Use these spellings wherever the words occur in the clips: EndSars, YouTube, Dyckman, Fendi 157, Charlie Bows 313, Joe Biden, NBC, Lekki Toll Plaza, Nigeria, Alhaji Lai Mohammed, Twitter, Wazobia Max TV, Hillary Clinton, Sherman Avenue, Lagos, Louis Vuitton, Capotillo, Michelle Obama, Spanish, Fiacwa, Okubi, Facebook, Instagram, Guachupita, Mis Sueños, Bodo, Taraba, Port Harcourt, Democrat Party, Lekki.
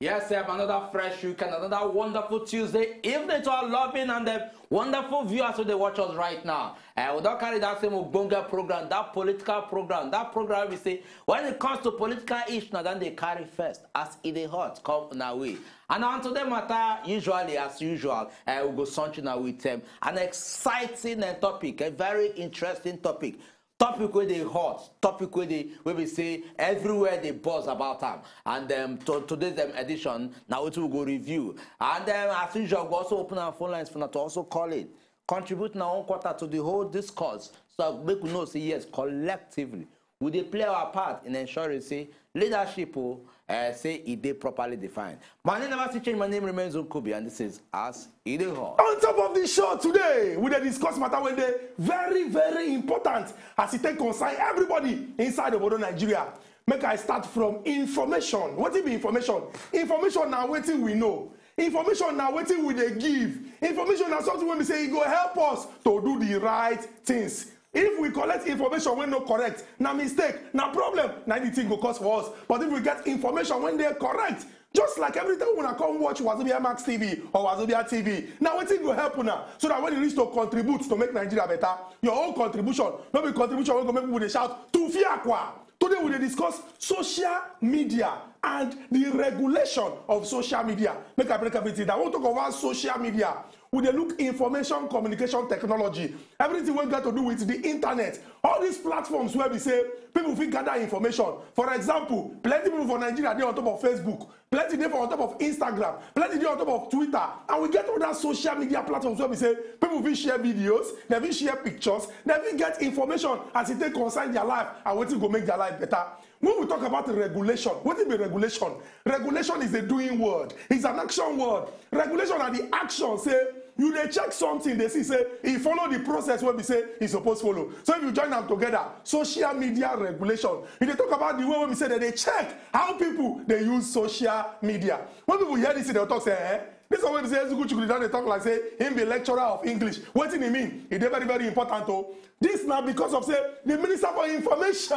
Yes, sir, another fresh weekend, another wonderful Tuesday evening to our loving and the wonderful viewers who they watch us right now. We don't carry that same Ubunga program, that political program, that program we say, when it comes to political issues, now then they carry first, as it is hot, come on our way. And on today matter, usually, as usual, we go something now with them. An exciting topic, a very interesting topic. Topic where they hot, topic where we say everywhere they buzz about them. And today's edition, now it will go review. And then as usual, we also open our phone lines for now to also call it. Contribute now one quarter to the whole discourse. So make we know, say yes, collectively. Would they play our part in ensuring, say, leadership will say it they properly defined. My name never changed, my name remains Okubi, and this is As It Is Hot. On top of this show today, we discuss matter when they very, very important as it take concern everybody inside of Bodo, Nigeria. Make I start from information. What it be information? Information now waiting we know. Information now waiting we they give. Information now something when we say it go help us to do the right things. If we collect information when not correct, na mistake, na problem, na anything go cause for us. But if we get information when they're correct, just like every time when I come watch Wazobia Max TV or Wazobia TV, now what thing will help now? So that when you reach to contribute to make Nigeria better, your own contribution, not be contribution when make people they shout to Fiacwa. Today we will discuss social media and the regulation of social media. Make a break of it. I want to talk about social media. We dey look information communication technology, everything we got to do with the internet, all these platforms where we say people fit gather information. For example, plenty people for Nigeria they on top of Facebook, plenty people on top of Instagram, plenty people on top of Twitter, and we get all that social media platforms where we say people fit share videos, they fit share pictures, they fit get information as it take concern their life and wetin go make their life better. When we talk about regulation, what is regulation? Regulation is a doing word. It's an action word. Regulation are the action. Say, you they check something, they see, say, it follow the process where we say it's supposed to follow. So if you join them together, social media regulation. If they talk about the way when we say that they check how people, they use social media. When people hear this, they'll talk, say, eh? This is what they say, they talk like, say, him be lecturer of English. What do you mean? It's very, very important, though. This now because of, say, the Minister for Information,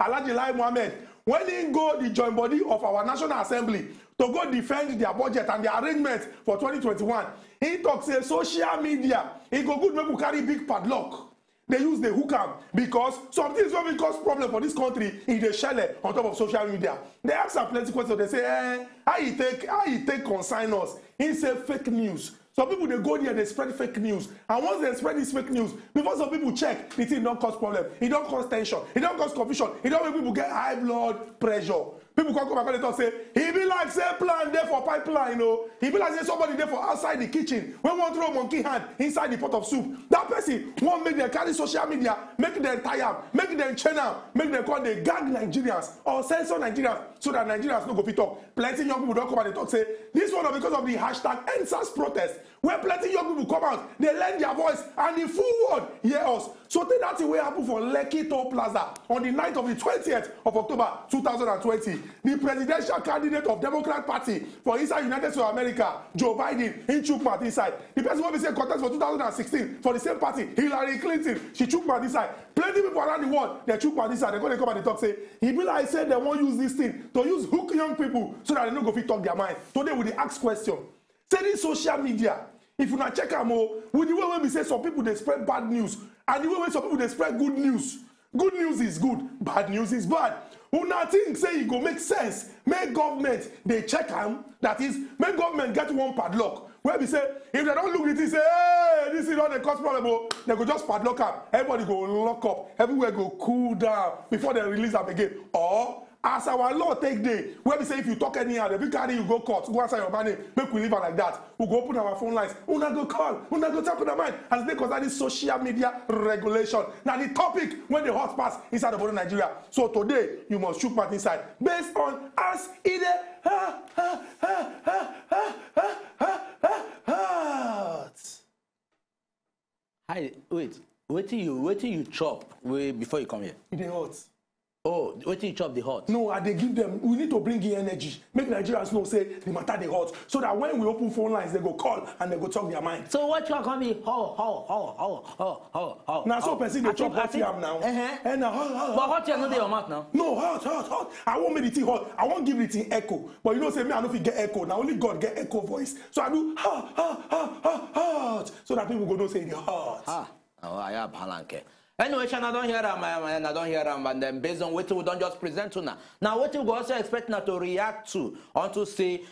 Alhaji Lai Mohammed, when he go the joint body of our National Assembly to go defend their budget and their arrangements for 2021, he talks, say, social media, he go good people carry big padlock. They use the hookam because some things will cause problem for this country in the shell on top of social media. They ask some plenty questions. They say, eh, how you take consign us? He say fake news. Some people, they go there, they spread fake news. And once they spread this fake news, before some people check, the thing don't cause problem. It don't cause tension. It don't cause confusion. It don't make people get high blood pressure. People come back and say, he be like, say, plan there for pipeline, oh. He be like, say, somebody there for outside the kitchen. When one throw monkey hand inside the pot of soup, that person won't make them carry social media, make them tire, make them channel, make them call the gag Nigerians or censor Nigerians so that Nigerians no go fit talk. Plenty young people don't come out and talk, say, this one because of the hashtag EndSars protest, where plenty young people come out, they lend their voice and the full world hear us. So take that away happen for Lekki Toll Plaza on the night of the 20th of October 2020. The presidential candidate of Democrat Party for inside United States of America, Joe Biden, he took part inside. The person who was in contest for 2016 for the same party, Hillary Clinton, she took part inside. Plenty people around the world, they took part inside. They go, they come and they talk, say, he be like say they won't use this thing to use hook young people so that they don't go fit talk their mind. Today we dey ask question. Say this social media. If you not check them all, with the way when we say some people they spread bad news, and the way when some people they spread good news. Good news is good, bad news is bad. Who not think say it go make sense? Make government they check them. That is, make government get one padlock. Where we say if they don't look at it, say hey, this is not a cause problem. They go just padlock up. Everybody go lock up. Everywhere go cool down before they release them again. Or as our law take day, where we say if you talk anyhow, if you carry you go court, go outside your money, make we live like that. We go open our phone lines, we not go call, we not go talk on our mind, as they concern this social media regulation. Now the topic when the hot pass inside of Nigeria. So today you must shoot part inside based on as either Hi, wait till you chop before you come here. It hurts. Oh, wait till you chop the hot. No, they give them, we need to bring in energy. Make Nigerians know, say, the matter they hot. So that when we open phone lines, they go call and they go talk their mind. So what you are calling me? How? Now, so person they chop hot yam now. And now, hot. But hot yam not in your mouth now. No, hot. I won't make the thing hot. I won't give it in echo. But you know, say, me, I don't think get echo. Now, only God get echo voice. So I do, hot. So that people go, don't say, hot. Oh, I have palanque. Anyway, I don't hear them, and I don't hear them, and then based on what we don't just present to now. Now, what you go also expect now to react to, and to say,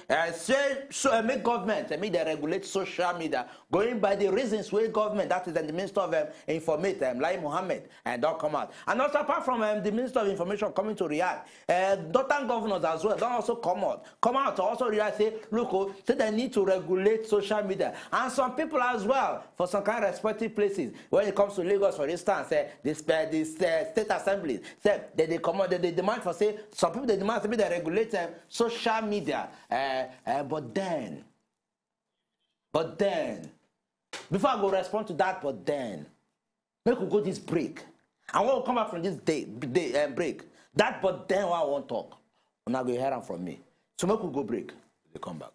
so make government, make they regulate social media, going by the reasons why government, that is the Minister of Information, Lai Mohammed, and don't come out. And also, apart from the Minister of Information coming to react, Dotan governors as well, don't also come out. Come out to also react, say, look, say they need to regulate social media. And some people as well, for some kind of respective places, when it comes to Lagos, for instance, this state assemblies said that they come out, they demand for say some people they demand to be the regulator social media. But then, before I go respond to that, make we go this break. And when we come back from this day break, that but then I won't talk. I'm not going to hear them from me. So make we go break. They come back.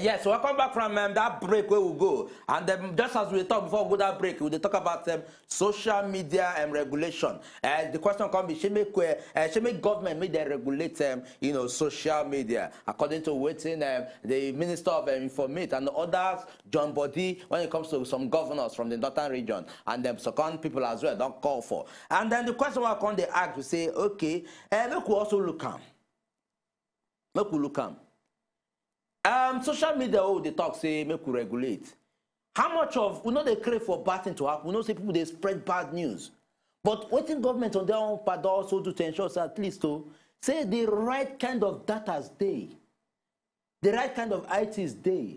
Yes, welcome back from that break where we go. And just as we talk before we go that break, we talk about social media and regulation. The question can be, should make government make them regulate you know, social media, according to what the Minister of Information and others, John Body, when it comes to some governors from the northern region, and them second people as well, don't call for. And then the question will come, they ask, we say, okay, look, we also look at. Look, we look at. Social media, oh, they talk, say, make we regulate. How much of, we know they crave for bad thing to happen, we know say people, they spread bad news. But waiting government on their own part also do to ensure at least to say the right kind of data's day, the right kind of IT's day,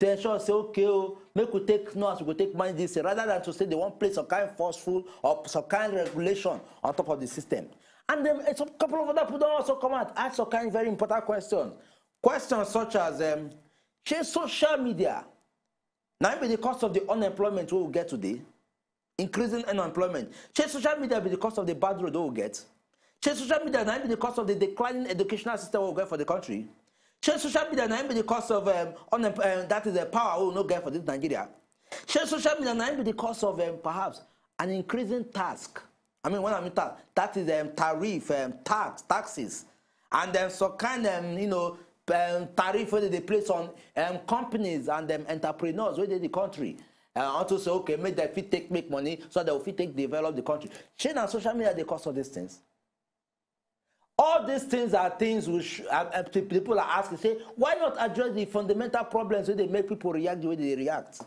to ensure, say, okay, oh, make we take notes, we take money this, rather than to say they won't place some kind of forceful or some kind of regulation on top of the system. And then a couple of other people don't also come out, ask some kind of very important questions. Questions such as, change social media. Now, be the cost of the unemployment we will get today, increasing unemployment. Change social media be the cost of the bad road we will get. Change social media now be the cost of the declining educational system we will get for the country. Change social media now be the cost of that is the power we will not get for this Nigeria. Change social media now be the cost of perhaps an increasing task. I mean, when I mean task, that is tariff, taxes, and then some kind of you know. Tariff whether they place on companies and entrepreneurs within the country, and to say okay, make them fit take make money so that they take develop the country. Change and social media the cost of these things. All these things are things which people are asking. Say why not address the fundamental problems where they make people react the way they react.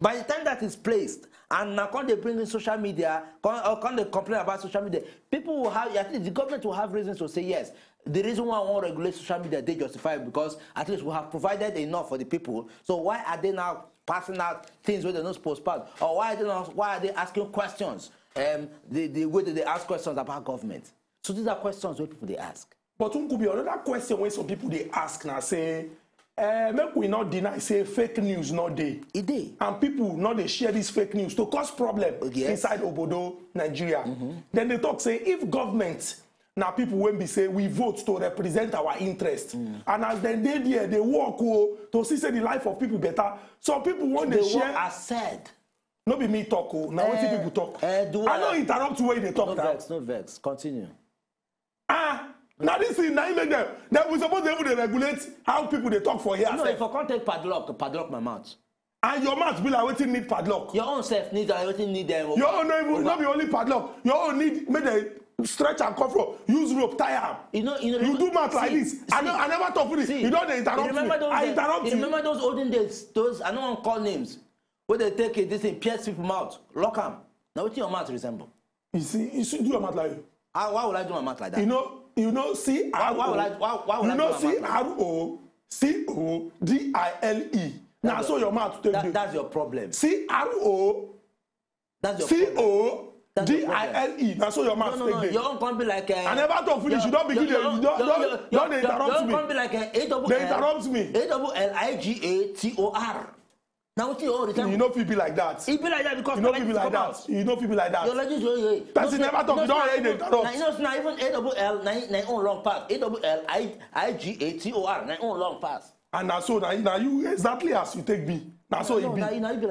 By the time that is placed, and now when they bring in social media, or when they complain about social media, people will have, at least the government will have reasons to say yes. The reason why I won't regulate social media, they justify it because at least we have provided enough for the people. So why are they now passing out things where they're not supposed to pass? Or why are they asking questions? The way that they ask questions about government. So these are questions where people they ask. But could be another question where some people they ask now say, make we not deny say fake news not dey. It dey. And people now they share this fake news to cause problem inside Obodo, Nigeria. Then they talk say if government. Now people when be say we vote to represent our interest, and as then they work to see say the life of people better. So people want to share. I said, no be me talk. Now what people talk? I don't interrupt the way they talk. No vex. Continue. Now this is now even them. That we supposed to be able to regulate how people they talk for here. No, if I can't take padlock my mouth. And your mouth be like waiting need padlock. Your own self needs I waiting need them. Your own not be only padlock. Your own need make them. Stretch and comfort. Use rope, tie up. You do math like this. I never talk with this. You know they interrupt me. I interrupt you. Remember those olden days? Those I don't want to call names. Where they take it, this thing pierce people's mouth, lock them. Now what your mouth resemble? You see, you should do your mouth like that. Why would I do my mouth like that? You know, C R O. Why would I? You know, CROCODILE. Now so your mouth. That's your problem. CRO. That's your problem. D-I-L-E. That's all your mask. No. You don't come be like a... I never talk Finnish. You don't begin. Don't interrupt me. Don't be like a... They interrupt me. A-double-L-I-G-A-T-O-R. Now we see all the time. You know people like that. You know people like that. You know people like that. Person never talk. You don't hate them. Now even A-double-L, na own long pass. A-double-L-I-G-A-T-O-R, na own long pass. And now so, now you exactly as you take me. Now so it be.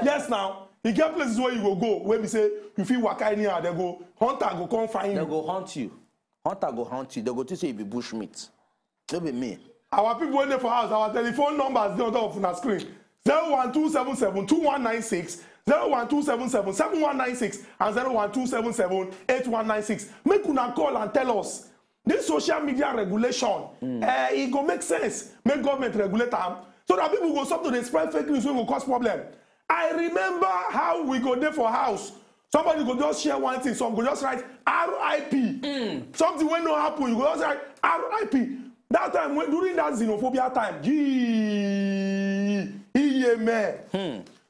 Yes, now. You get places where you go, where we say, you feel waka in here, they go, hunter go come find you. They go hunt you. Hunter go hunt you. They go to say you be bush meat. They be me. Our people waiting for us, our telephone numbers, they on top of the screen. 01277-2196, 01277-7196, and 01277-8196. Make una call and tell us. This social media regulation, it go make sense. Make government regulate them. So that people go stop to the spread fake news, so it will cause problem. I remember how we go there for house. Somebody go just share one thing. Some go just write R.I.P. Something will not happen. You go just write R.I.P. That time, when, during that xenophobia time,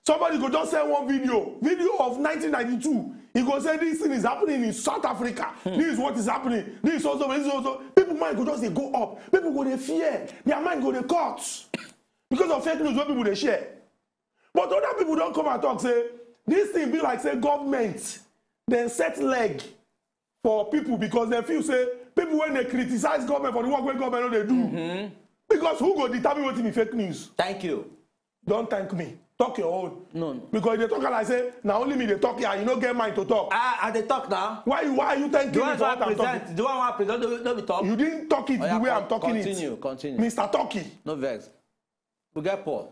somebody go just send one video. Video of 1992. He go say, this thing is happening in South Africa. This is what is happening. This also, this also. People mind go just they go up. People go they fear. Their mind go they court. Because of fake news, what people they share. But other people don't come and talk, say, this thing be like, say, government, then set leg for people because they feel, say, people when they criticize government for the work when government they do. Because who go determine what in fake news? Thank you. Don't thank me. Talk your own. No. Because they talk like, say, now only me they talk here, you don't get mine to talk. Ah, and they talk now. Why are you thanking me for what I'm talking? Do I want to present? Don't be talking. You didn't talk it the way I'm talking it. Continue. Mr. Talkie. No vex. We get Paul.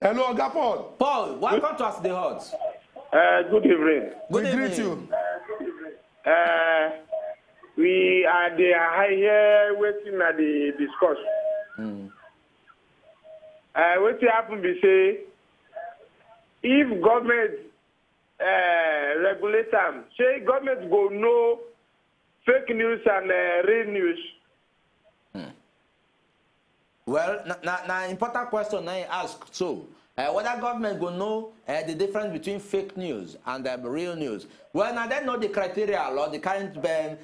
Hello, Oga Paul. Paul, welcome to Ask the Hot. Good evening. Good evening. Greet you. We are here waiting at the discourse. What happened, we say, if government regulate them, say government go know fake news and real news. Well, na important question I ask. So, whether government go know the difference between fake news and real news? Well, now they know the criteria or the current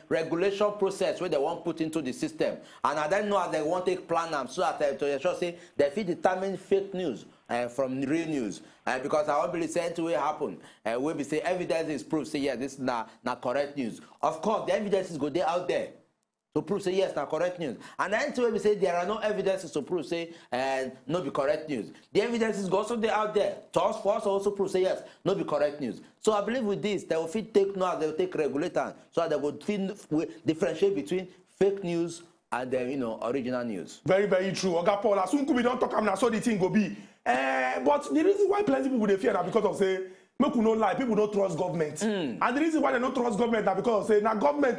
regulation process where they won't put into the system, and I don't know how they won't take plan them so that to ensure say they fit determine fake news from real news, because I won't be saying to it happen. We be say evidence is proof. Say yeah, this is not correct news. Of course, the evidence is good. They out there. To prove, say, yes, now correct news. And then to we say, there are no evidences to prove, say, no be correct news. The evidences go also out there. Task force also prove, say, yes, no be correct news. So I believe with this, they will fit take now, they will take regulator, so they will differentiate between fake news and, original news. Very, very true. Oga Paul, as soon as we don't talk, I'm not sure the thing will be. But the reason why plenty people they fear that because of, say, make we no lie, people don't trust government. And the reason why they don't trust government is because say, now government,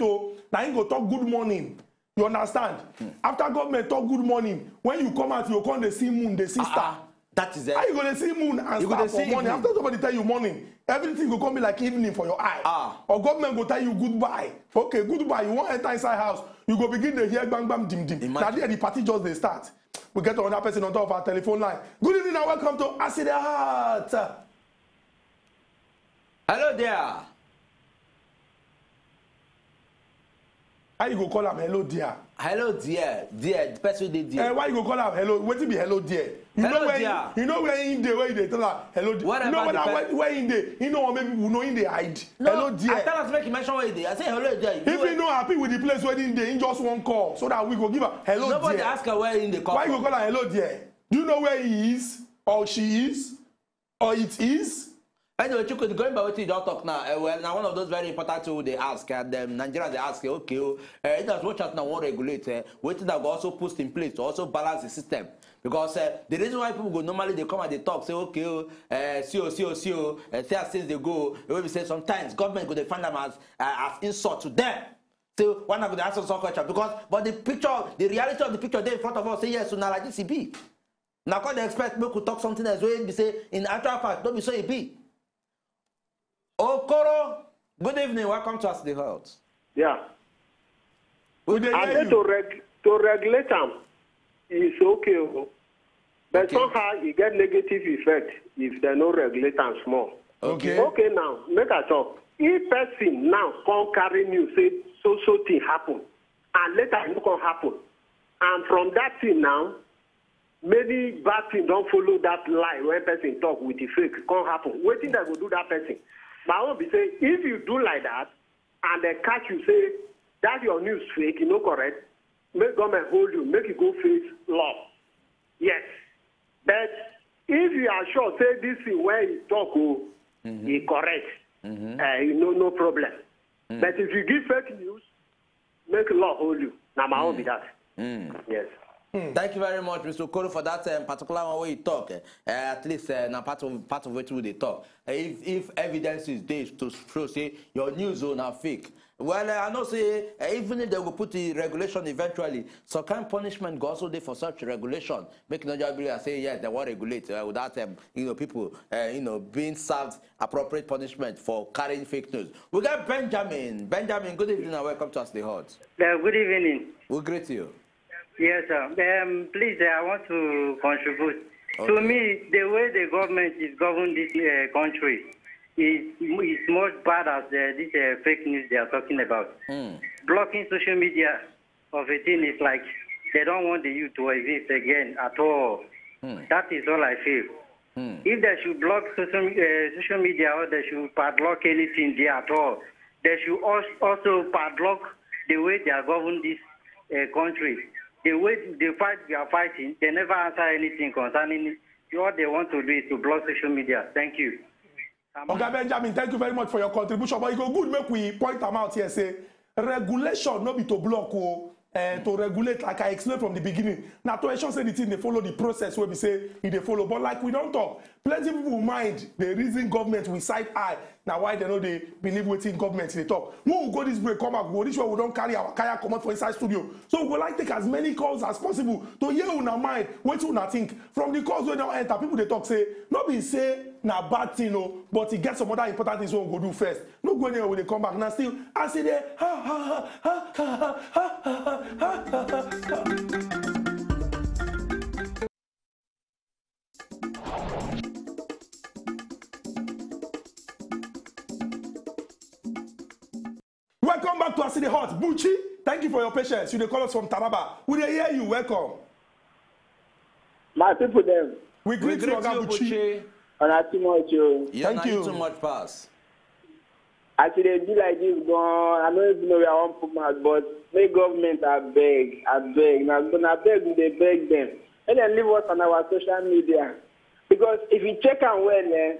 now you go talk good morning. You understand? After government talk good morning, when you come out, you come to see moon, they see star. That is it. How you going to see moon and star for morning? After somebody tell you morning, everything will come be like evening for your eye. Or government will tell you goodbye. Okay, goodbye. You won't enter inside house. You go begin to hear bang, bang, dim, dim. That day, the party just they start. We get another person on top of our telephone line. Good evening and welcome to Ask the Hot. Hello there. How you go call him hello dear? Hello dear, dear. The person they dear. Why you go call him hello? What it be hello dear? You know where in there where they tell her hello dear. You know where in there. You know maybe we know in the hide. No, hello dear. I tell her to make him mention where they. I say hello dear. If you know happy with the place where in there, in just one call, so that we go give her hello dear. Nobody ask her where in the call. Why you go call her hello dear? Do you know where he is or she is or it is? Anyway, you could go in by what you don't talk now. Well, now one of those very important things they ask, and Nigeria they ask, okay, it does watch out now won't regulate, waiting that will also put in place to also balance the system. Because the reason why people go normally they come and they talk, say, okay, CO, since they go, they will say sometimes government could find them as insult to them. So why not go to answer some question? Because but the picture, the reality of the picture there in front of us say yes, so now like this it be. Now can't they expect me could talk something as well, they say in actual fact, don't be so it be. Okoro, good evening. Welcome to Ask the Hot. Yeah. To regulate them is okay, but somehow you get negative effect if they no regulate them small. Okay. Okay, now make a talk. If person now come carry news, say so thing happen, and later it can happen, and from that thing now, maybe bad thing don't follow that lie when person talk with the fake, it can't happen. Waiting that will do that person. But I will be saying, if you do like that, and they catch you, say, that your news fake, you know correct, make government hold you, make you go face law. Yes. But if you are sure, say this is where you talk, it's correct. You know, no problem. But if you give fake news, make law hold you. Now, my own be that. Yes. Thank you very much, Mr. Okoro, for that particular one where you talk. At least now part of it where they talk. If evidence is there to show, say, your news zone are fake. Well, I know, say, even if they will put the regulation eventually, so can punishment go also there for such regulation? Make Nigeria say, yes, they will regulate without people being served appropriate punishment for carrying fake news. We got Benjamin. Benjamin, good evening and welcome to Us the Hot. Good evening. We'll greet you. Yes, sir. Please, I want to contribute. Okay. To me, the way the government is governing this country is more bad as this fake news they are talking about. Blocking social media of a thing is like they don't want the youth to exist again at all. That is all I feel. If they should block social media or they should padlock anything there at all, they should also padlock the way they are governing this country. The way the fight we are fighting, they never answer anything concerning it. What they want to do is to block social media. Thank you. Okay, Benjamin, thank you very much for your contribution. But you go good, make we point them out here. Say regulation not be to block or to regulate, like I explained from the beginning. Now, to ensure say the thing they follow the process where we say they follow. But like we don't talk, plenty of people mind the reason government we side eye. Now why they know they believe within government they talk. We will go this way, come back, we go this way, we don't carry our kaya come out for inside studio. So we will like take as many calls as possible to hear on our mind, wait on our think. From the calls we now enter, people they talk say, nobody say na bad thing, no, but it gets some other important things we will go do first. No go there when they come back. Now still I say there, ha ha ha ha ha ha ha ha ha ha ha. Welcome back to Us in the Hot. Buchi, thank you for your patience. You call us from Taraba. We hear you. Welcome. My people, them. We greet you, Buchi. And I too much, you. Thank you. Too much, pass. Actually, they do like this, gone. I don't even know where I want to put my but make government, I beg. Now, when I beg, they beg them. And then leave us on our social media. Because if you check and well,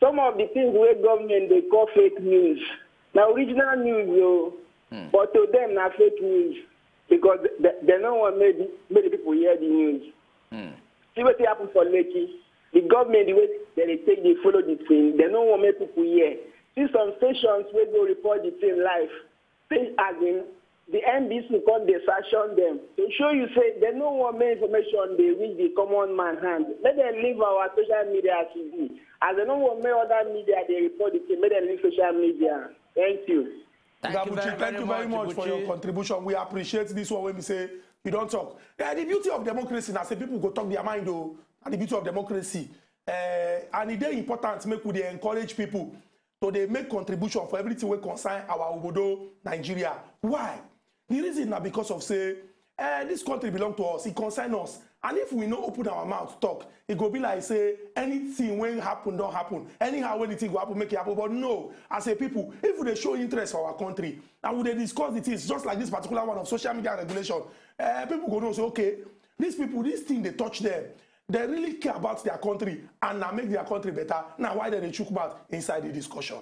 some of the things where government, they call fake news. Now, original news, yo, but to them, not fake news because they don't want many people hear the news. See what happened for Lekki. The government, the way they take, they follow the thing. They don't want many people hear. See some stations where they report the thing live. Things as in the NBC come, they sanction them. To show you, say, they don't want many information, they reach the common man hand. Let them leave our social media TV. As they don't want many other media, they report the thing. Let them leave social media. Thank you. Thank you very much for your contribution. We appreciate this one when we say you don't talk. Yeah, the beauty of democracy, I say people go talk their mind, though. And the beauty of democracy. And it's very important make we encourage people so they make contribution for everything we concern our Bodo, Nigeria. Why? The reason is because of, say, this country belongs to us. It concerns us. And if we no open our mouth talk, it go be like say anything when happen don't happen. Anyhow when the thing go happen, make it happen. But no, as a people, if we show interest for our country and we discuss it is just like this particular one of social media regulation, people go know say okay, these people, this thing they touch them, they really care about their country and now make their country better. Now why they chook mouth inside the discussion?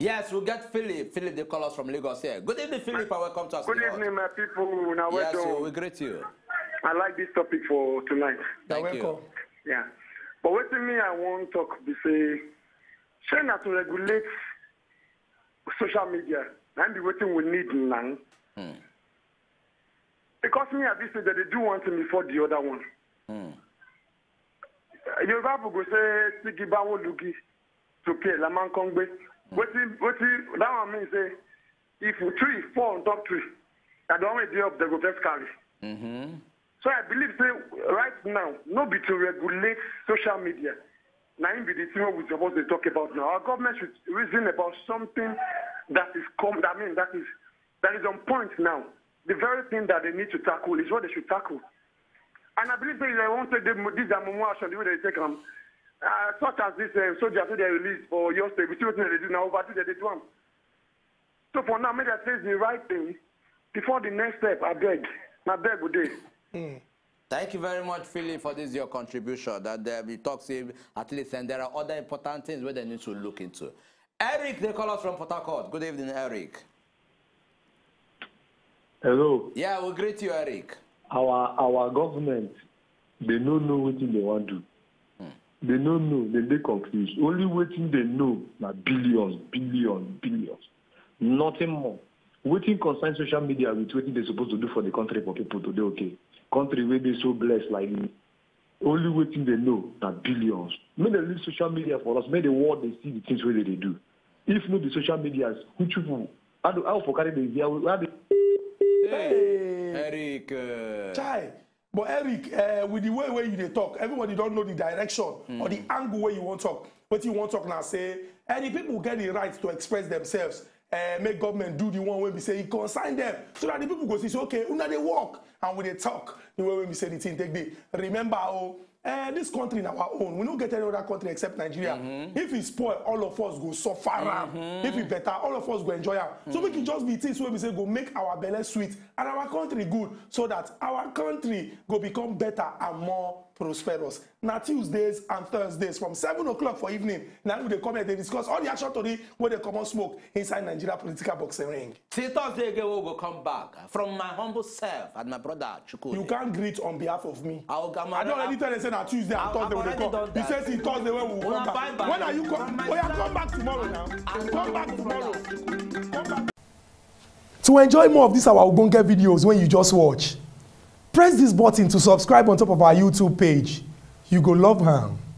Yes, we'll get Philip. Philip, they call us from Lagos here. Good evening, Philip, and welcome to Us. Good evening, my people. Now yes, we greet you. I like this topic for tonight. Thank you. Yeah. But wait a minute, I want to talk. They say, China to regulate social media. And the waiting we need now. Because me, I say that they do one thing before the other one. You have to say, Tigibawo Lugi, to pay Laman Kongbe. What that one means, say, if three, four on top three, I don't want to do up the government carry. So I believe, say, right now, nobody to regulate social media. Now, in the thing we're supposed to talk about now, our government should reason about something that is that is on point now. The very thing that they need to tackle is what they should tackle. And I believe they want to do this. Such as this soldier that they released for your state, we see what they do now, over they do. So for now, maybe I say the right thing before the next step. I beg, good day. Thank you very much, Philip, for this your contribution. That we talk save at least, and there are other important things where they need to look into. Eric, they call us from Port Harcourt. Good evening, Eric. Hello. Yeah, we greet you, Eric. Our government, they don't know what they want to do. They don't know. They confused. Only waiting they know are billions. Nothing more. Waiting concerns social media with what they're supposed to do for the country for people today, okay. Country where they're so blessed like me. Only waiting they know are billions. May they leave social media for us. May the world they see the things where they do. If not the social medias, which people how for carry the idea where they Hey, Eric Chai. But Eric, with the way where you talk, everybody don't know the direction or the angle where you want to talk. But you want to talk now, say, any people get the right to express themselves, make government do the one way we say, it consign them. So that the people go say, okay, now they walk. And when they talk, the way we say the thing, take the, remember, this country now our own. We don't get any other country except Nigeria. If it's poor, all of us go suffer. If it's better, all of us go enjoy. So we can just be things where we say go make our belly sweet and our country good so that our country go become better and more prosperous. Now Tuesdays and Thursdays from 7 o'clock for evening, now they come here, they discuss all the action today where they come on smoke inside Nigeria political boxing ring. See, Thursday again we will come back from my humble self and my brother Chukwu. You can't greet on behalf of me. I don't already tell them say that Tuesday and Thursday when they come. He says it's Thursday when we will come back. When are you coming? Oh yeah, come back tomorrow now. Come back tomorrow. Come back. To enjoy more of this our Ogbonge videos when you just watch, press this button to subscribe on top of our YouTube page. You go love her.